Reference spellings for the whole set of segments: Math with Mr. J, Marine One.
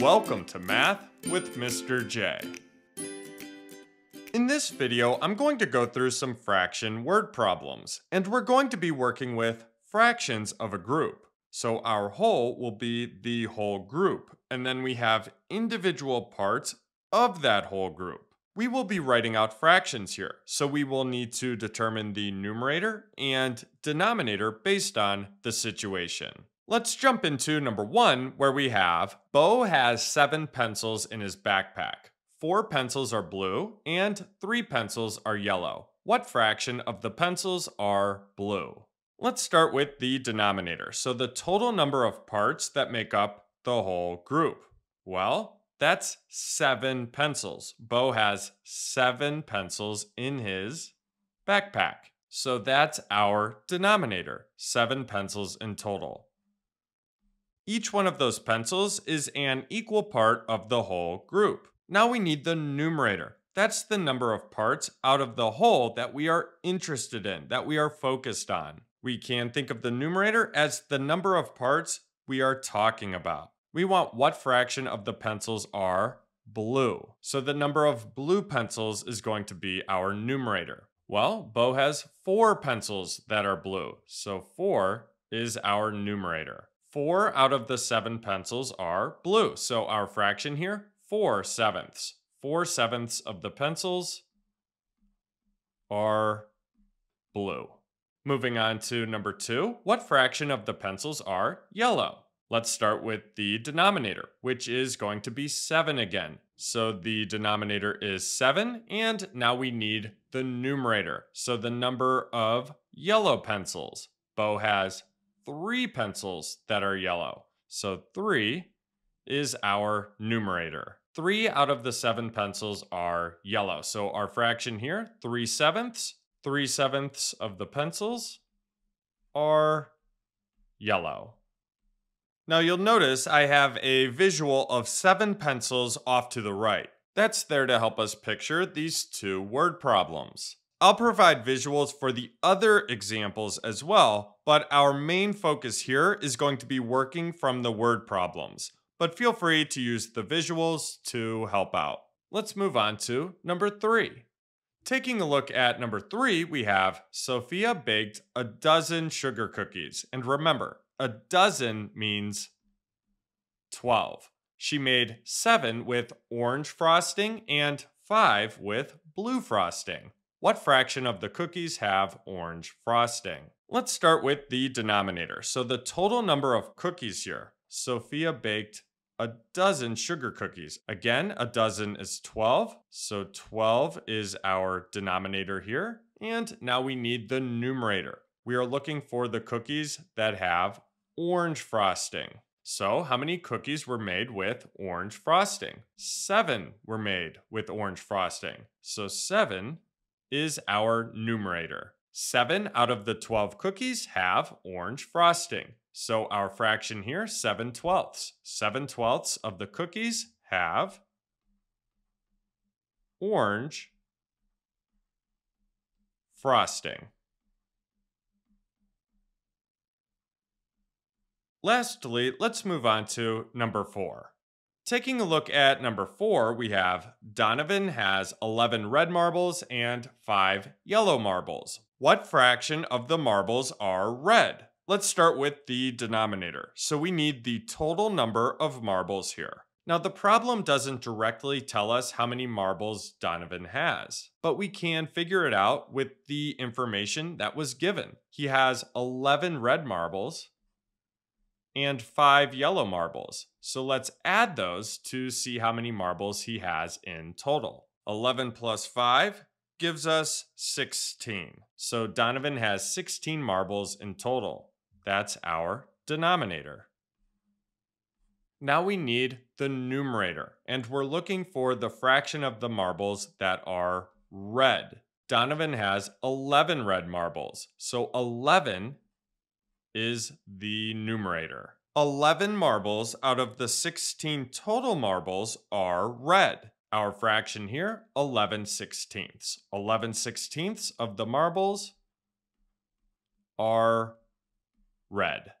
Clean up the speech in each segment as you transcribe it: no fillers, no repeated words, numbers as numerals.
Welcome to Math with Mr. J. In this video, I'm going to go through some fraction word problems, and we're going to be working with fractions of a group. So our whole will be the whole group, and then we have individual parts of that whole group. We will be writing out fractions here, so we will need to determine the numerator and denominator based on the situation. Let's jump into number one, where we have Bo has 7 pencils in his backpack. 4 pencils are blue and 3 pencils are yellow. What fraction of the pencils are blue? Let's start with the denominator, so the total number of parts that make up the whole group. Well, that's 7 pencils. Bo has 7 pencils in his backpack. So that's our denominator, 7 pencils in total. Each one of those pencils is an equal part of the whole group. Now we need the numerator. That's the number of parts out of the whole that we are interested in, that we are focused on. We can think of the numerator as the number of parts we are talking about. We want what fraction of the pencils are blue. So the number of blue pencils is going to be our numerator. Well, Bo has 4 pencils that are blue, so 4 is our numerator. 4 out of the 7 pencils are blue. So our fraction here, 4/7. 4/7 of the pencils are blue. Moving on to number 2, what fraction of the pencils are yellow? Let's start with the denominator, which is going to be 7 again. So the denominator is 7, and now we need the numerator. So the number of yellow pencils. Bo has 3 pencils that are yellow. So 3 is our numerator. 3 out of the 7 pencils are yellow. So our fraction here, 3/7. 3/7 of the pencils are yellow. Now you'll notice I have a visual of 7 pencils off to the right. That's there to help us picture these 2 word problems. I'll provide visuals for the other examples as well, but our main focus here is going to be working from the word problems. But feel free to use the visuals to help out. Let's move on to number 3. Taking a look at number 3, we have Sophia baked a 12 sugar cookies. And remember, a 12 means 12. She made 7 with orange frosting and 5 with blue frosting. What fraction of the cookies have orange frosting? Let's start with the denominator. So the total number of cookies here. Sophia baked a 12 sugar cookies. Again, a 12 is 12. So 12 is our denominator here. And now we need the numerator. We are looking for the cookies that have orange frosting. So how many cookies were made with orange frosting? 7 were made with orange frosting. So 7 is our numerator. 7 out of the 12 cookies have orange frosting. So our fraction here, 7/12. 7/12 of the cookies have orange frosting. Lastly, let's move on to number 4. Taking a look at number 4, we have Donovan has 11 red marbles and 5 yellow marbles. What fraction of the marbles are red? Let's start with the denominator. So we need the total number of marbles here. Now the problem doesn't directly tell us how many marbles Donovan has, but we can figure it out with the information that was given. He has 11 red marbles and 5 yellow marbles. So let's add those to see how many marbles he has in total. 11 plus 5 gives us 16. So Donovan has 16 marbles in total. That's our denominator. Now we need the numerator, and we're looking for the fraction of the marbles that are red. Donovan has 11 red marbles, so 11 is the numerator. 11 marbles out of the 16 total marbles are red. Our fraction here, 11/16. 11/16 of the marbles are red.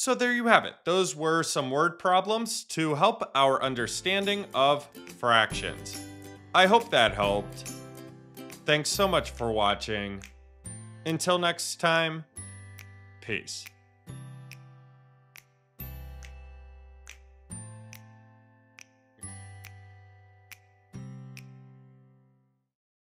So there you have it. Those were some word problems to help our understanding of fractions. I hope that helped. Thanks so much for watching. Until next time, peace.